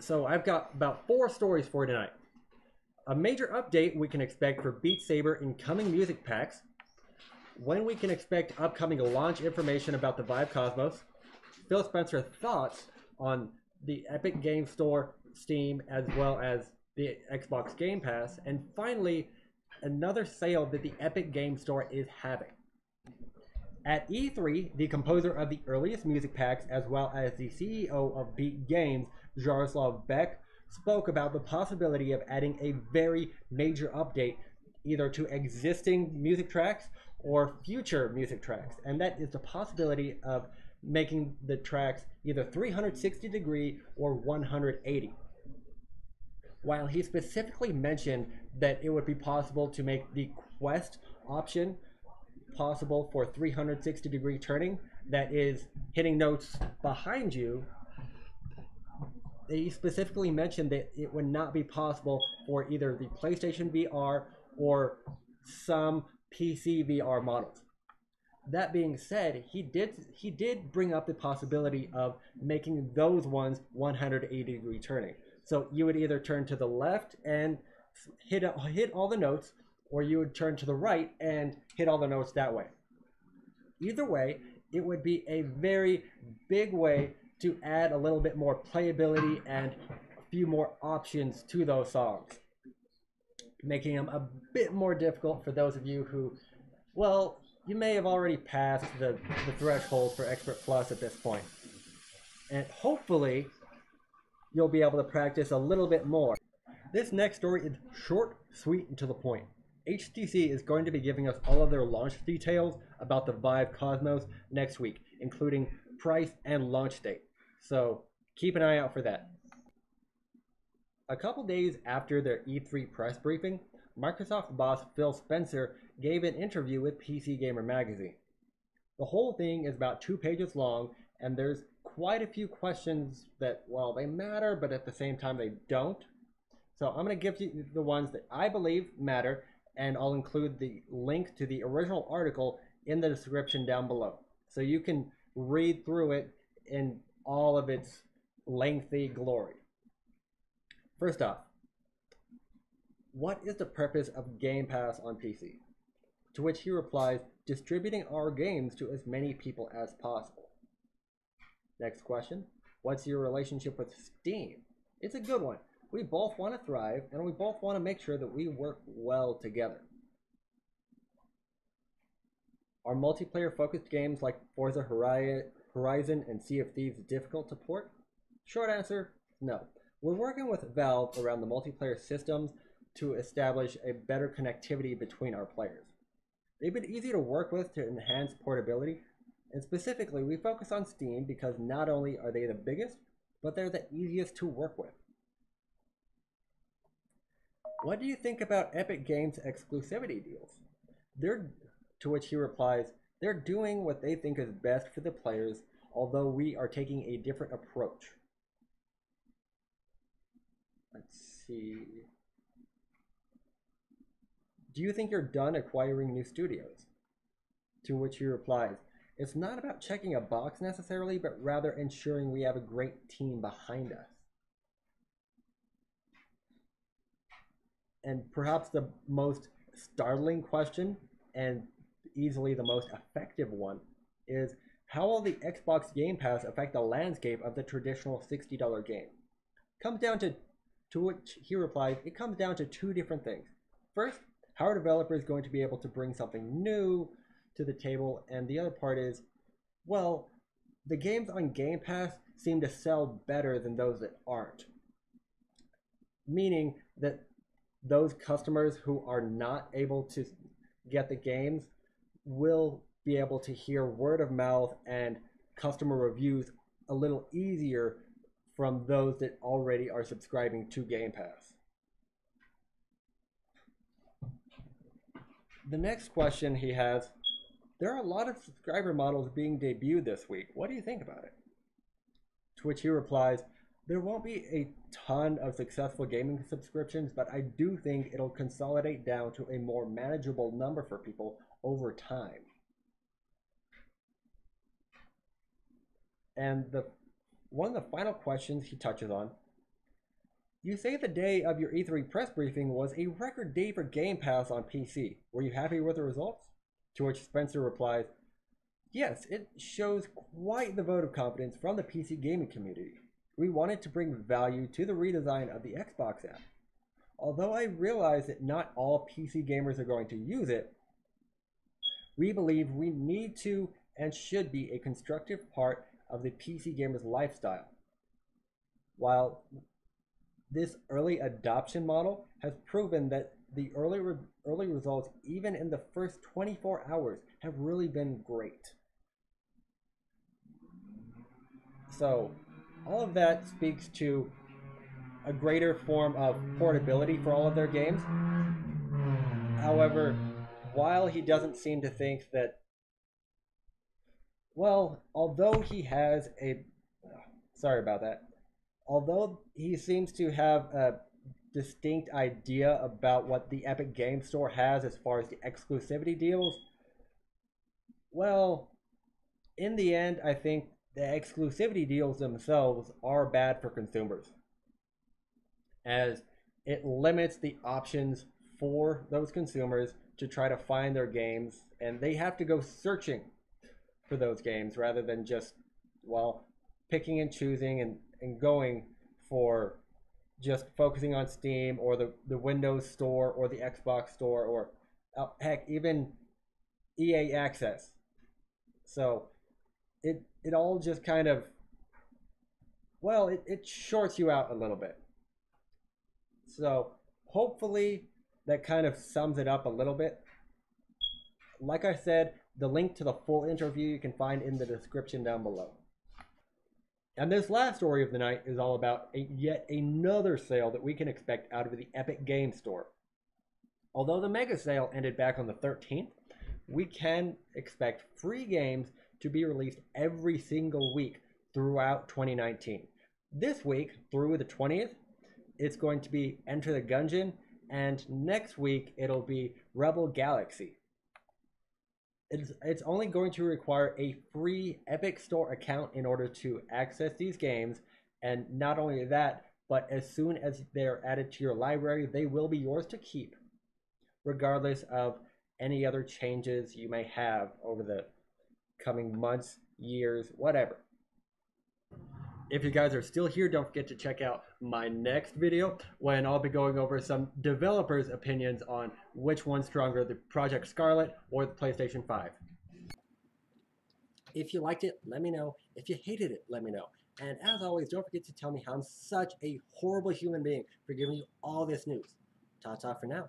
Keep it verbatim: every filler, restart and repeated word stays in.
So I've got about four stories for you tonight. A major update we can expect for Beat Saber in coming music packs. When we can expect upcoming launch information about the Vive Cosmos. Phil Spencer thoughts on the Epic Games Store, Steam, as well as the Xbox Game Pass. And finally, another sale that the Epic Games Store is having. At E three, the composer of the earliest music packs, as well as the C E O of Beat Games, Jaroslav Beck, spoke about the possibility of adding a very major update either to existing music tracks or future music tracks. And that is the possibility of making the tracks either three hundred sixty degree or one hundred eighty. While he specifically mentioned that it would be possible to make the quest option possible for three hundred sixty degree turning, that is hitting notes behind you, he specifically mentioned that it would not be possible for either the PlayStation V R or some P C V R models. That being said, he did he did bring up the possibility of making those ones one hundred eighty degree turning. So you would either turn to the left and hit hit all the notes, or you would turn to the right and hit all the notes that way. Either way, it would be a very big way to add a little bit more playability and a few more options to those songs, making them a bit more difficult for those of you who, well, you may have already passed the, the threshold for Expert Plus at this point. And hopefully, you'll be able to practice a little bit more. This next story is short, sweet, and to the point. H T C is going to be giving us all of their launch details about the Vive Cosmos next week, including price and launch date. So keep an eye out for that. A couple days after their E three press briefing, Microsoft boss Phil Spencer gave an interview with P C Gamer magazine. The whole thing is about two pages long, and there's quite a few questions that, well, they matter, but at the same time they don't. So I'm going to give you the ones that I believe matter, and I'll include the link to the original article in the description down below, so you can read through it in all of its lengthy glory. First off, what is the purpose of Game Pass on P C? To which he replies, distributing our games to as many people as possible. Next question, what's your relationship with Steam? It's a good one. We both want to thrive, and we both want to make sure that we work well together. Are multiplayer-focused games like Forza Horizon and Sea of Thieves difficult to port? Short answer, no. We're working with Valve around the multiplayer systems to establish a better connectivity between our players. They've been easy to work with to enhance portability, and specifically we focus on Steam because not only are they the biggest, but they're the easiest to work with. What do you think about Epic Games exclusivity deals? They're, to which he replies, they're doing what they think is best for the players, although we are taking a different approach. Let's see. Do you think you're done acquiring new studios? To which he replies, it's not about checking a box necessarily, but rather ensuring we have a great team behind us. And perhaps the most startling question, and easily the most effective one, is how will the Xbox Game Pass affect the landscape of the traditional sixty dollar game? Comes down to, to which he replies, it comes down to two different things. First, how are developers going to be able to bring something new to the table? And the other part is, well, the games on Game Pass seem to sell better than those that aren't. Meaning that those customers who are not able to get the games will be able to hear word of mouth and customer reviews a little easier from those that already are subscribing to Game Pass. The next question he has, there are a lot of subscriber models being debuted this week. What do you think about it? To which he replies, there won't be a ton of successful gaming subscriptions, but I do think it'll consolidate down to a more manageable number for people over time. And the one of the final questions he touches on, You say the day of your E three press briefing was a record day for Game Pass on P C. Were you happy with the results? To which Spencer replies, yes, it shows quite the vote of confidence from the P C gaming community. We wanted to bring value to the redesign of the Xbox app. Although I realize that not all P C gamers are going to use it, we believe we need to and should be a constructive part of the P C gamer's lifestyle. While this early adoption model has proven that the early, re early results, even in the first twenty-four hours, have really been great. So all of that speaks to a greater form of portability for all of their games. However, while he doesn't seem to think that, well, although he has a, sorry about that, although he seems to have a distinct idea about what the Epic Games Store has as far as the exclusivity deals, well, in the end, I think the exclusivity deals themselves are bad for consumers, as it limits the options for those consumers to try to find their games, and they have to go searching for those games rather than just, well, picking and choosing and and going for just focusing on Steam or the, the Windows Store or the Xbox Store or uh, heck, even E A Access. So it it all just kind of, well, it, it shorts you out a little bit. So hopefully that kind of sums it up a little bit. Like I said, the link to the full interview you can find in the description down below. And this last story of the night is all about a, yet another sale that we can expect out of the Epic Games Store. Although the mega sale ended back on the thirteenth, we can expect free games to be released every single week throughout twenty nineteen. This week through the twentieth, it's going to be Enter the Gungeon, and next week it'll be Rebel Galaxy. It's, it's only going to require a free Epic Store account in order to access these games, and not only that, but as soon as they're added to your library, they will be yours to keep, regardless of any other changes you may have over the coming months, years, whatever. If you guys are still here, don't forget to check out my next video when I'll be going over some developers' opinions on which one's stronger, the Project Scarlet or the PlayStation five. If you liked it, let me know. If you hated it, let me know. And as always, don't forget to tell me how I'm such a horrible human being for giving you all this news. Ta-ta for now.